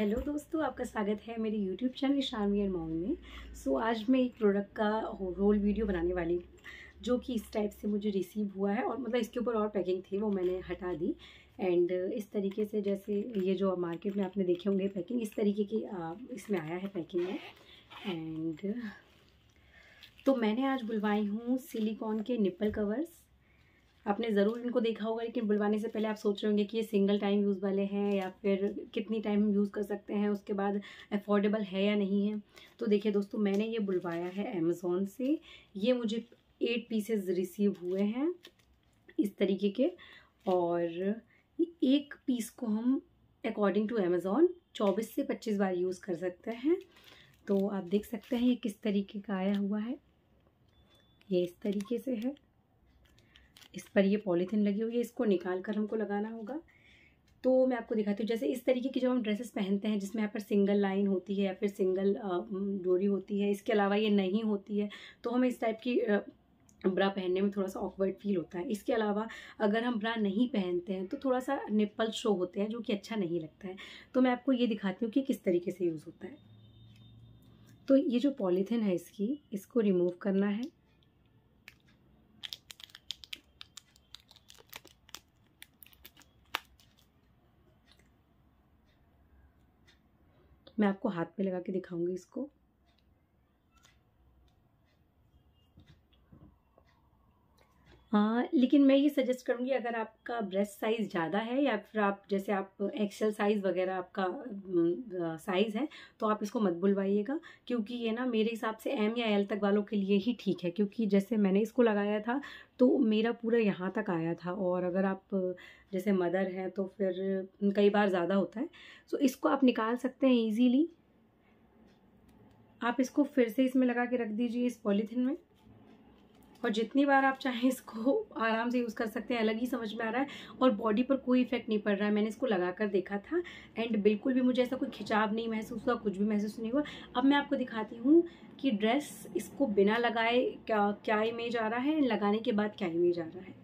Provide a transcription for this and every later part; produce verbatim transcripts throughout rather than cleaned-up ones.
Hello दोस्तों, आपका स्वागत है मेरे YouTube channel Ishaan and mommy में। सो so, आज मैं एक प्रोडक्ट का रोल वीडियो बनाने वाली हूँ जो कि इस टाइप से मुझे रिसीव हुआ है, और मतलब इसके ऊपर और पैकिंग थी वो मैंने हटा दी। एंड इस तरीके से, जैसे ये जो मार्केट में आपने देखे होंगे पैकिंग, इस तरीके की इसमें आया है पैकिंग में। एंड तो मैंने आज बुलवाई हूँ सिलिकॉन के निप्पल कवर्स। आपने ज़रूर इनको देखा होगा, लेकिन बुलवाने से पहले आप सोच रहे होंगे कि ये सिंगल टाइम यूज़ वाले हैं या फिर कितनी टाइम हम यूज़ कर सकते हैं, उसके बाद अफोर्डेबल है या नहीं है। तो देखिए दोस्तों, मैंने ये बुलवाया है अमेज़ॉन से। ये मुझे एट पीसेस रिसीव हुए हैं इस तरीके के, और एक पीस को हम अकॉर्डिंग टू अमेज़ॉन चौबीस से पच्चीस बार यूज़ कर सकते हैं। तो आप देख सकते हैं ये किस तरीके का आया हुआ है। ये इस तरीके से है, इस पर ये पॉलीथिन लगी हुई है, इसको निकाल कर हमको लगाना होगा। तो मैं आपको दिखाती हूँ, जैसे इस तरीके की जो हम ड्रेसेस पहनते हैं जिसमें यहाँ पर सिंगल लाइन होती है या फिर सिंगल डोरी होती है, इसके अलावा ये नहीं होती है, तो हमें इस टाइप की ब्रा पहनने में थोड़ा सा ऑकवर्ड फील होता है। इसके अलावा अगर हम ब्रा नहीं पहनते हैं तो थोड़ा सा निप्पल शो होते हैं, जो कि अच्छा नहीं लगता है। तो मैं आपको ये दिखाती हूँ कि किस तरीके से यूज़ होता है। तो ये जो पॉलीथिन है इसकी, इसको रिमूव करना है। मैं आपको हाथ पे लगा के दिखाऊंगी इसको। हाँ, लेकिन मैं ये सजेस्ट करूंगी, अगर आपका ब्रेस्ट साइज़ ज़्यादा है या फिर आप जैसे आप एक्सेल साइज़ वगैरह आपका साइज़ है, तो आप इसको मत बुलवाइएगा, क्योंकि ये ना मेरे हिसाब से एम या एल तक वालों के लिए ही ठीक है। क्योंकि जैसे मैंने इसको लगाया था तो मेरा पूरा यहाँ तक आया था, और अगर आप जैसे मदर हैं तो फिर कई बार ज़्यादा होता है। सो इसको आप निकाल सकते हैं ईजीली। आप इसको फिर से इसमें लगा के रख दीजिए इस पॉलीथिन में, और जितनी बार आप चाहें इसको आराम से यूज़ कर सकते हैं। अलग ही समझ में आ रहा है, और बॉडी पर कोई इफेक्ट नहीं पड़ रहा है। मैंने इसको लगा कर देखा था एंड बिल्कुल भी मुझे ऐसा कोई खिंचाव नहीं महसूस हुआ, कुछ भी महसूस नहीं हुआ। अब मैं आपको दिखाती हूँ कि ड्रेस इसको बिना लगाए क्या क्या इमेज आ रहा है एंड लगाने के बाद क्या इमेज आ रहा है।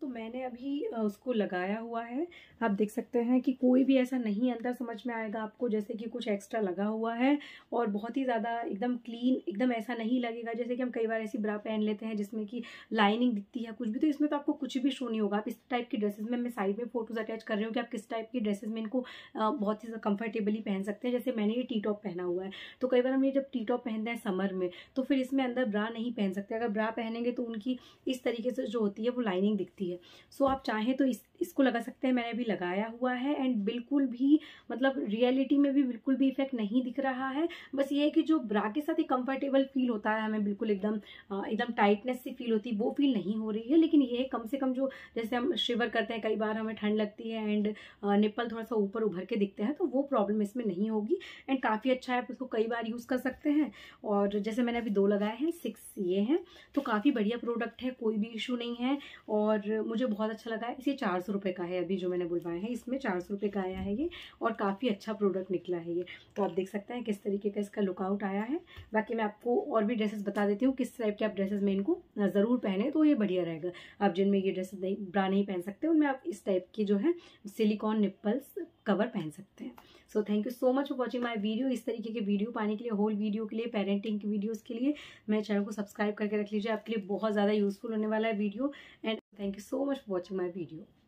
तो मैंने अभी उसको लगाया हुआ है, आप देख सकते हैं कि कोई भी ऐसा नहीं अंदर समझ में आएगा आपको जैसे कि कुछ एक्स्ट्रा लगा हुआ है, और बहुत ही ज़्यादा एकदम क्लीन, एकदम ऐसा नहीं लगेगा जैसे कि हम कई बार ऐसी ब्रा पहन लेते हैं जिसमें कि लाइनिंग दिखती है कुछ भी। तो इसमें तो आपको कुछ भी शो नहीं होगा। आप इस टाइप की ड्रेसेस में, मैं साइड में फोटोज़ अटैच कर रही हूँ कि आप किस टाइप की ड्रेसेस में इनको बहुत ही कम्फर्टेबली पहन सकते हैं। जैसे मैंने ये टी टॉप पहना हुआ है, तो कई बार हम ये जब टी टॉप पहनते हैं समर में, तो फिर इसमें अंदर ब्रा नहीं पहन सकते। अगर ब्रा पहनेंगे तो उनकी इस तरीके से जो होती है वो लाइनिंग दिखती है। सो so, आप चाहें तो इस इसको लगा सकते हैं। मैंने भी लगाया हुआ है एंड बिल्कुल भी, मतलब रियलिटी में भी बिल्कुल भी इफेक्ट नहीं दिख रहा है। बस ये है कि जो ब्रा के साथ ही कंफर्टेबल फील होता है, हमें बिल्कुल एकदम एकदम टाइटनेस से फील होती है, वो फील नहीं हो रही है। लेकिन ये कम से कम जो जैसे हम शिवर करते हैं, कई बार हमें ठंड लगती है एंड निप्पल थोड़ा सा ऊपर उभर के दिखते हैं, तो वो प्रॉब्लम इसमें नहीं होगी। एंड काफ़ी अच्छा है, आप इसको कई बार यूज़ कर सकते हैं। और जैसे मैंने अभी दो लगाए हैं, सिक्स ये हैं, तो काफ़ी बढ़िया प्रोडक्ट है, कोई भी इशू नहीं है और मुझे बहुत अच्छा लगा है। इसे चार सौ रुपये का है, अभी जो मैंने बुलवाया है इसमें चार सौ रुपये का आया है ये, और काफ़ी अच्छा प्रोडक्ट निकला है ये। तो आप देख सकते हैं किस तरीके का इसका लुकआउट आया है। बाकी मैं आपको और भी ड्रेसेस बता देती हूँ किस टाइप के आप ड्रेसेस में इनको ज़रूर पहने तो ये बढ़िया रहेगा। आप जिनमें ये ड्रेसेस नहीं, ब्रा नहीं पहन सकते, उनमें आप इस टाइप की जो है सिलिकॉन निप्पल्स कवर पहन सकते हैं। So thank you so much for watching my video. इस तरीके के वीडियो पाने के लिए, होल वीडियो के लिए, पेरेंटिंग की वीडियोज़ के लिए मेरे चैनल को सब्सक्राइब करके रख लीजिए। आपके लिए बहुत ज़्यादा यूजफुल होने वाला है video. And thank you so much for watching my video.